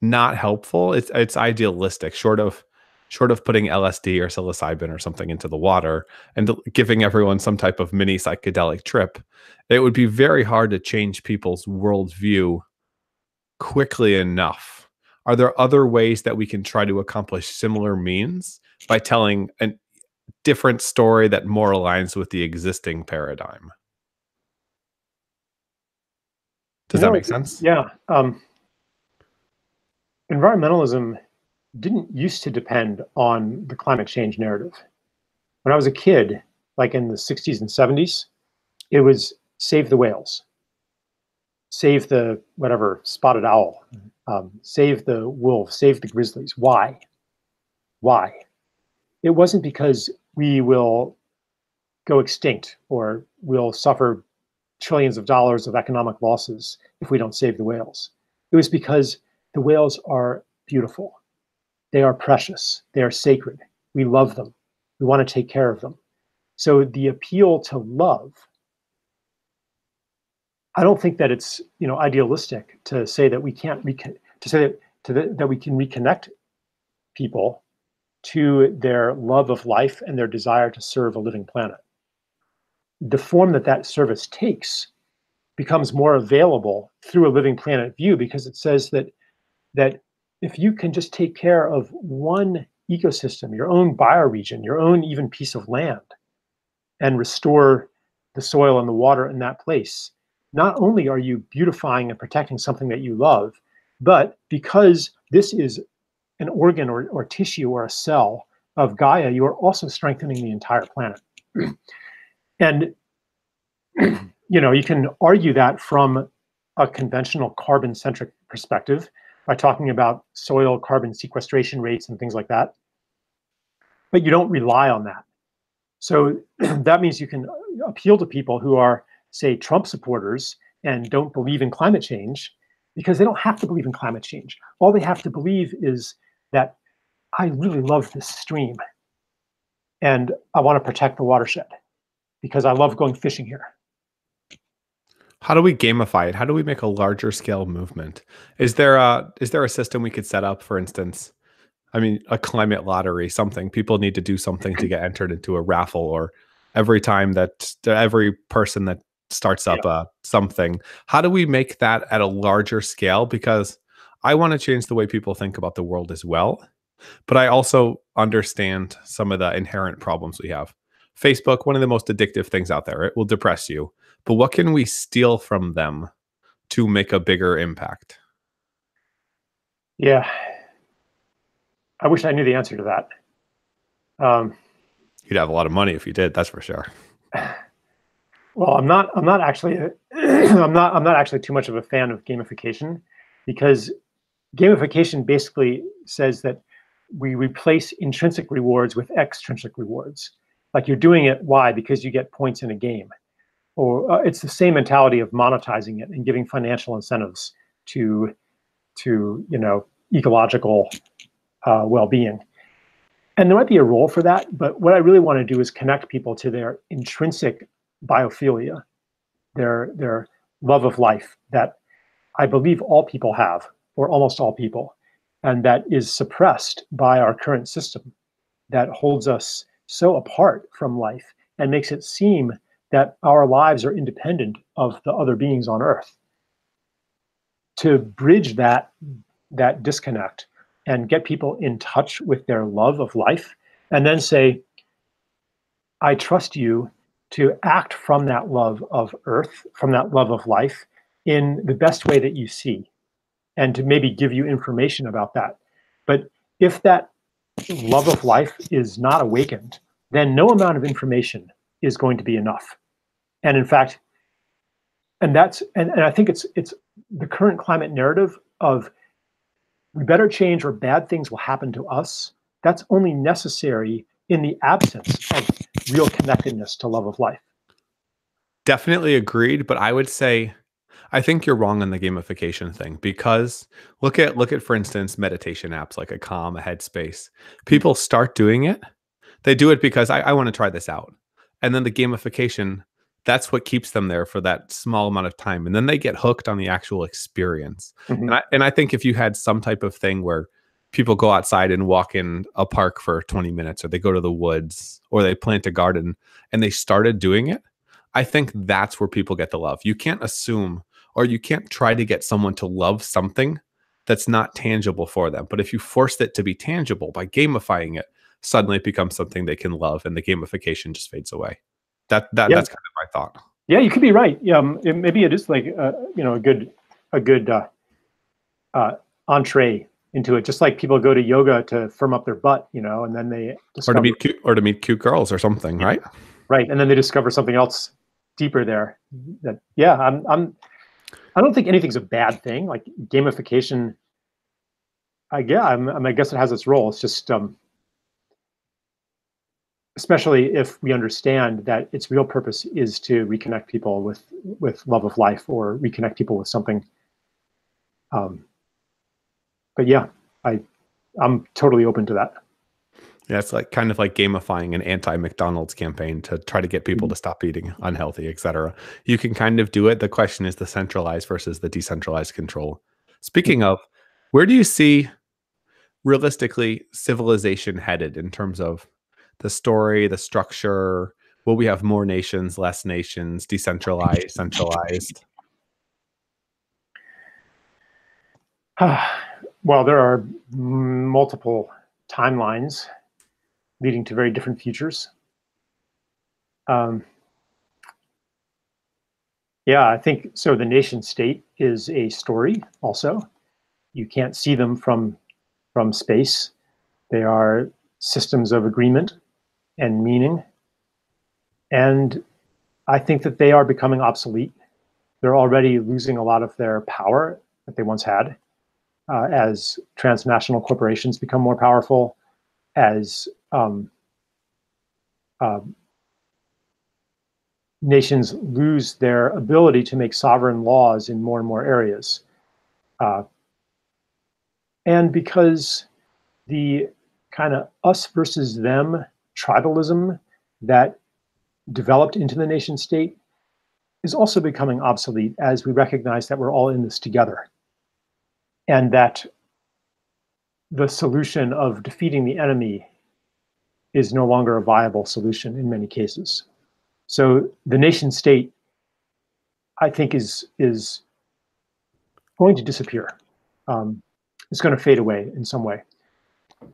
not helpful. It's it's idealistic, short of short of putting L S D or psilocybin or something into the water and giving everyone some type of mini psychedelic trip. It would be very hard to change people's worldview quickly enough. Are there other ways that we can try to accomplish similar means by telling a different story that more aligns with the existing paradigm? Does no, that make sense? Yeah. Um, environmentalism didn't used to depend on the climate change narrative. When I was a kid, like in the sixties and seventies, it was save the whales, save the whatever, spotted owl, um, save the wolf, save the grizzlies. Why? Why? It wasn't because we will go extinct or we'll suffer trillions of dollars of economic losses if we don't save the whales. It was because the whales are beautiful. They are precious. They are sacred. We love them. We want to take care of them. So the appeal to love, I don't think that it's, you know, idealistic to say that we can't recon- to say that, to the, that we can reconnect people to their love of life and their desire to serve a living planet. The form that that service takes becomes more available through a living planet view, because it says that that if you can just take care of one ecosystem, your own bioregion, your own even piece of land, and restore the soil and the water in that place, not only are you beautifying and protecting something that you love, but because this is an organ or, or tissue or a cell of Gaia, you are also strengthening the entire planet. And you know, you can argue that from a conventional carbon-centric perspective by talking about soil carbon sequestration rates and things like that, but you don't rely on that. So that means you can appeal to people who are, say, Trump supporters and don't believe in climate change, because they don't have to believe in climate change. All they have to believe is that I really love this stream and I want to protect the watershed because I love going fishing here. How do we gamify it? How do we make a larger scale movement? Is there a, is there a system we could set up, for instance? I mean, a climate lottery, something. People need to do something to get entered into a raffle, or every time that every person that starts up uh, something. How do we make that at a larger scale? Because I want to change the way people think about the world as well, but I also understand some of the inherent problems we have. Facebook, one of the most addictive things out there. It will depress you, but what can we steal from them to make a bigger impact? Yeah. I wish I knew the answer to that. Um, You'd have a lot of money if you did, that's for sure. Well, I'm not, I'm not actually, I'm not, I'm not actually too much of a fan of gamification, because gamification basically says that we replace intrinsic rewards with extrinsic rewards. Like, you're doing it, why? Because you get points in a game. Or uh, it's the same mentality of monetizing it and giving financial incentives to, to, you know, ecological uh, well-being. And there might be a role for that, but what I really want to do is connect people to their intrinsic biophilia, their their love of life that I believe all people have, or almost all people, and that is suppressed by our current system that holds us so apart from life and makes it seem that our lives are independent of the other beings on Earth. To bridge that, that disconnect and get people in touch with their love of life, and then say, I trust you to act from that love of Earth, from that love of life, in the best way that you see, and to maybe give you information about that. But if that love of life is not awakened, then no amount of information is going to be enough. And in fact, and that's, and, and I think it's, it's the current climate narrative of we better change or bad things will happen to us. That's only necessary in the absence of real connectedness to love of life. Definitely agreed, but I would say I think you're wrong on the gamification thing, because look at look at for instance meditation apps like a Calm, a Headspace. People start doing it. They do it because I, I want to try this out, and then the gamification, that's what keeps them there for that small amount of time, and then they get hooked on the actual experience. Mm-hmm. And I and I think if you had some type of thing where people go outside and walk in a park for twenty minutes, or they go to the woods, or they plant a garden, and they started doing it, I think that's where people get the love. You can't assume, or you can't try to get someone to love something that's not tangible for them. But if you force it to be tangible by gamifying it, suddenly it becomes something they can love, and the gamification just fades away. That, that yeah. That's kind of my thought. Yeah, you could be right. Um, it, maybe it is like uh, you know, a good a good uh, uh, entree into it, just like people go to yoga to firm up their butt, you know, and then they discover, or to meet cute, or to meet cute girls or something, yeah. right? Right, and then they discover something else deeper there. That yeah, I'm I'm I don't think anything's a bad thing. Like gamification, I yeah, I'm, I'm, I guess it has its role. It's just um, especially if we understand that its real purpose is to reconnect people with with love of life, or reconnect people with something Um, but yeah, I, I'm totally open to that. Yeah, it's like kind of like gamifying an anti-McDonald's campaign to try to get people to stop eating unhealthy, et cetera. You can kind of do it. The question is the centralized versus the decentralized control. Speaking of, where do you see realistically civilization headed in terms of the story, the structure? Will we have more nations, less nations, decentralized, centralized? Well, there are multiple timelines leading to very different futures. Um, yeah, I think so. The nation state is a story also. You can't see them from, from space. They are systems of agreement and meaning. And I think that they are becoming obsolete. They're already losing a lot of their power that they once had uh, as transnational corporations become more powerful, as um, uh, nations lose their ability to make sovereign laws in more and more areas. Uh, and because the kind of us versus them tribalism that developed into the nation state is also becoming obsolete as we recognize that we're all in this together, and that the solution of defeating the enemy is no longer a viable solution in many cases. So the nation state, I think, is is going to disappear. Um, it's going to fade away in some way.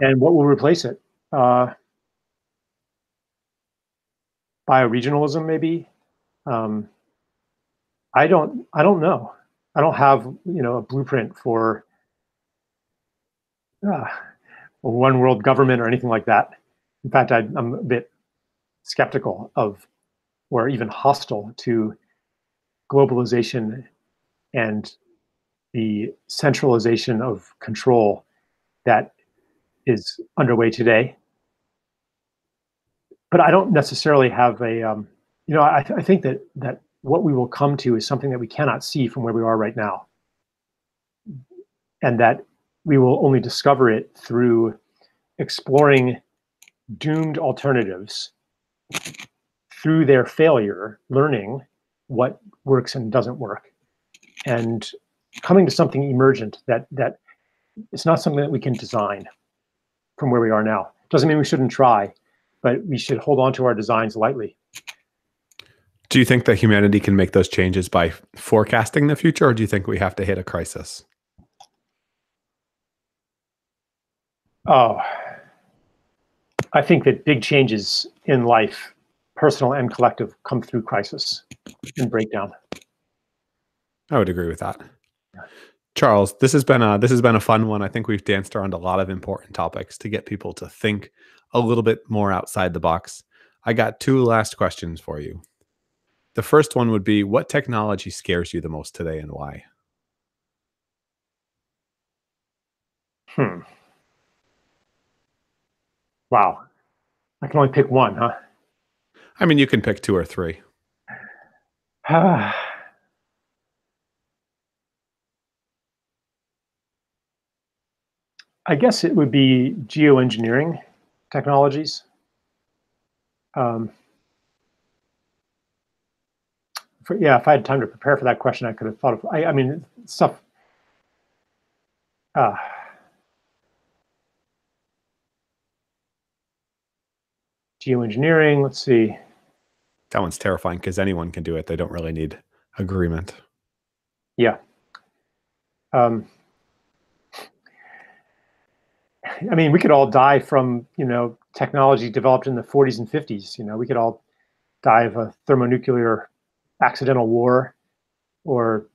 And what will replace it? Uh, bioregionalism, maybe. Um, I don't. I don't know. I don't have, you know, a blueprint for uh, a one world government or anything like that. In fact, I, I'm a bit skeptical of, or even hostile to, globalization and the centralization of control that is underway today. But I don't necessarily have a, um, you know, I, I think that that what we will come to is something that we cannot see from where we are right now, and that we will only discover it through exploring doomed alternatives, through their failure, learning what works and doesn't work, and coming to something emergent that that it's not something that we can design from where we are now. Doesn't mean we shouldn't try, but we should hold on to our designs lightly. Do you think that humanity can make those changes by forecasting the future, or do you think we have to hit a crisis? Oh, I think that big changes in life, personal and collective, come through crisis and breakdown. I would agree with that. Yeah. Charles, this has been a, this has been a fun one. I think we've danced around a lot of important topics to get people to think a little bit more outside the box. I got two last questions for you. The first one would be, what technology scares you the most today and why? Hmm. Wow. I can only pick one, huh? I mean, you can pick two or three. Uh, I guess it would be geoengineering technologies. Um, for, yeah, if I had time to prepare for that question, I could have thought of, I, I mean, stuff. Uh, geoengineering, let's see. That one's terrifying because anyone can do it. They don't really need agreement. Yeah. Um, I mean, we could all die from, you know, technology developed in the forties and fifties. You know, we could all die of a thermonuclear accidental war, or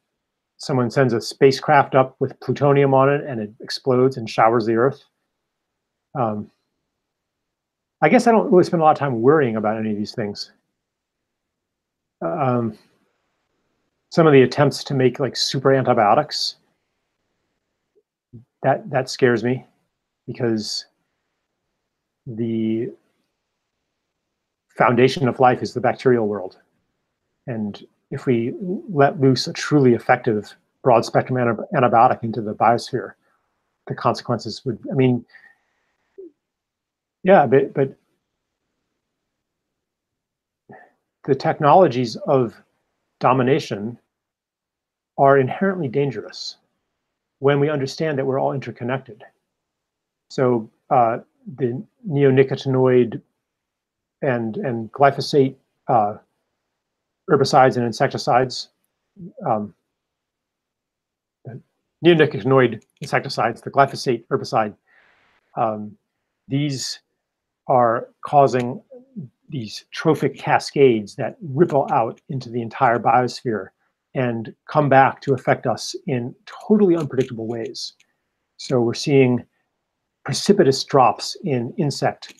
someone sends a spacecraft up with plutonium on it and it explodes and showers the Earth. Um, I guess I don't really spend a lot of time worrying about any of these things. Um, some of the attempts to make like super antibiotics, that, that scares me. Because the foundation of life is the bacterial world. And if we let loose a truly effective broad spectrum antibiotic into the biosphere, the consequences would, I mean, yeah, but, but the technologies of domination are inherently dangerous when we understand that we're all interconnected. So uh, the neonicotinoid and, and glyphosate uh, herbicides and insecticides, um, neonicotinoid insecticides, the glyphosate herbicide, um, these are causing these trophic cascades that ripple out into the entire biosphere and come back to affect us in totally unpredictable ways. So we're seeing precipitous drops in insect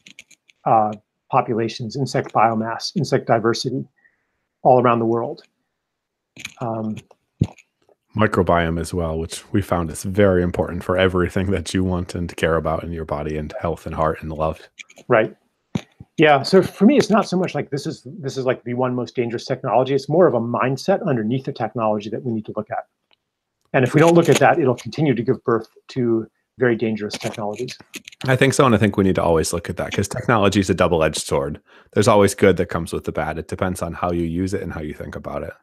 uh, populations, insect biomass, insect diversity all around the world. Um, Microbiome as well, which we found is very important for everything that you want and care about in your body and health and heart and love. Right. Yeah. So for me, it's not so much like this is this is like the one most dangerous technology. It's more of a mindset underneath the technology that we need to look at. And if we don't look at that, it'll continue to give birth to very dangerous technologies. I think so. And I think we need to always look at that because technology is a double-edged sword. There's always good that comes with the bad. It depends on how you use it and how you think about it.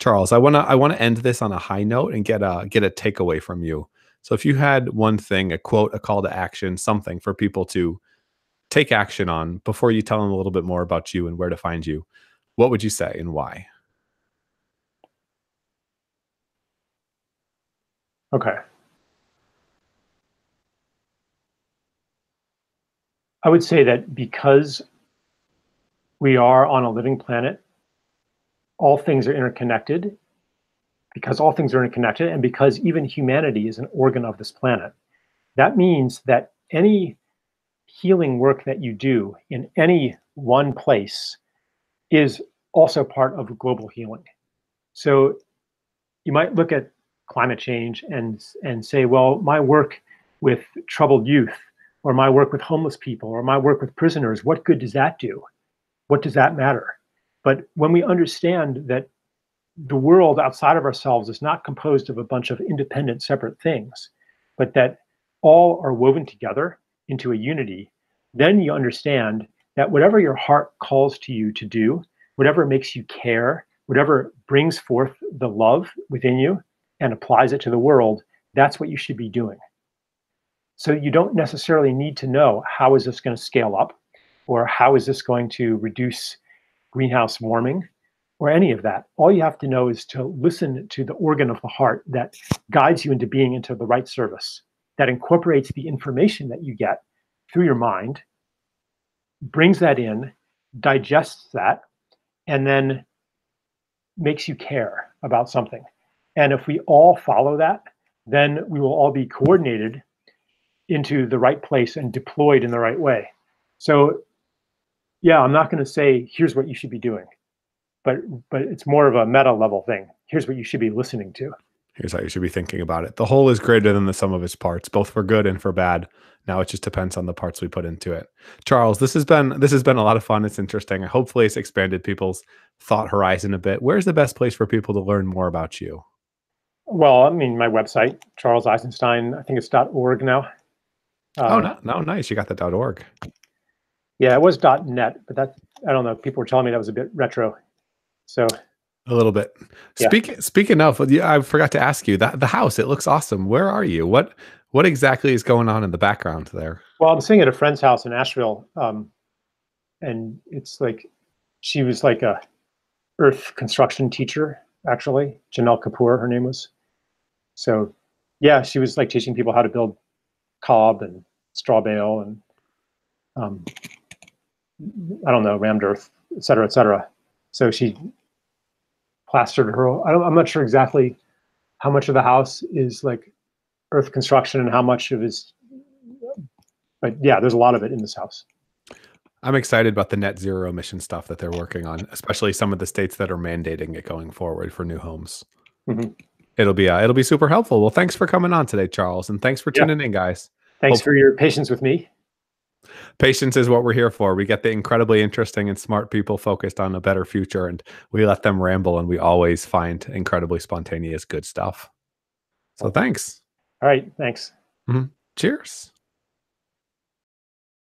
Charles, I want to I want to end this on a high note and get a get a takeaway from you. So if you had one thing, a quote, a call to action, something for people to take action on before you tell them a little bit more about you and where to find you, what would you say and why? Okay. I would say that because we are on a living planet, all things are interconnected, because all things are interconnected, and because even humanity is an organ of this planet. That means that any healing work that you do in any one place is also part of global healing. So you might look at climate change and, and say, well, my work with troubled youth, or my work with homeless people, or my work with prisoners, what good does that do? What does that matter? But when we understand that the world outside of ourselves is not composed of a bunch of independent, separate things, but that all are woven together into a unity, then you understand that whatever your heart calls to you to do, whatever makes you care, whatever brings forth the love within you and applies it to the world, that's what you should be doing. So you don't necessarily need to know how is this going to scale up, or how is this going to reduce greenhouse warming, or any of that. All you have to know is to listen to the organ of the heart that guides you into being into the right service, that incorporates the information that you get through your mind, brings that in, digests that, and then makes you care about something. And if we all follow that, then we will all be coordinated into the right place and deployed in the right way. So yeah, I'm not going to say, here's what you should be doing, but but it's more of a meta level thing. Here's what you should be listening to. Here's how you should be thinking about it. The whole is greater than the sum of its parts, both for good and for bad. Now it just depends on the parts we put into it. Charles, this has been this has been a lot of fun. It's interesting. Hopefully it's expanded people's thought horizon a bit. Where's the best place for people to learn more about you? Well, I mean, my website, Charles Eisenstein, I think it's .org now. Uh, oh, no, no, nice. You got the .org. Yeah, it was .net, but that, I don't know, people were telling me that was a bit retro. So a little bit. Yeah. Speaking speaking of, I forgot to ask you, that the house, it looks awesome. Where are you? What what exactly is going on in the background there? Well, I'm sitting at a friend's house in Asheville, um, and it's like she was like a earth construction teacher, actually. Janelle Kapoor, her name was. So yeah, she was like teaching people how to build cob and straw bale and um I don't know, rammed earth, et cetera, et cetera. So she plastered her, I don't, I'm not sure exactly how much of the house is like earth construction and how much of it is, but yeah, there's a lot of it in this house. I'm excited about the net zero emission stuff that they're working on, especially some of the states that are mandating it going forward for new homes. Mm-hmm. It'll be, uh, it'll be super helpful. Well, thanks for coming on today, Charles. And thanks for tuning yeah. in, guys. Thanks Hope for your patience with me. Patience is what we're here for. We get the incredibly interesting and smart people focused on a better future, and we let them ramble, and we always find incredibly spontaneous good stuff. So thanks. All right. Thanks. Mm-hmm. Cheers.